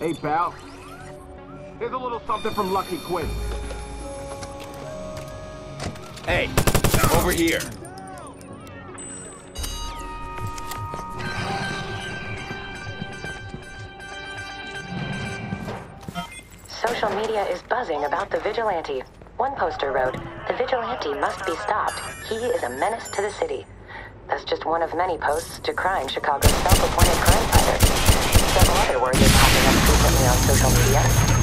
Hey, pal. Here's a little something from Lucky Quinn. Hey, over here. Social media is buzzing about the vigilante. One poster wrote, "The vigilante must be stopped. He is a menace to the city." That's just one of many posts decrying Chicago's self-appointed crime fighter. Several other words are popping up frequently on social media.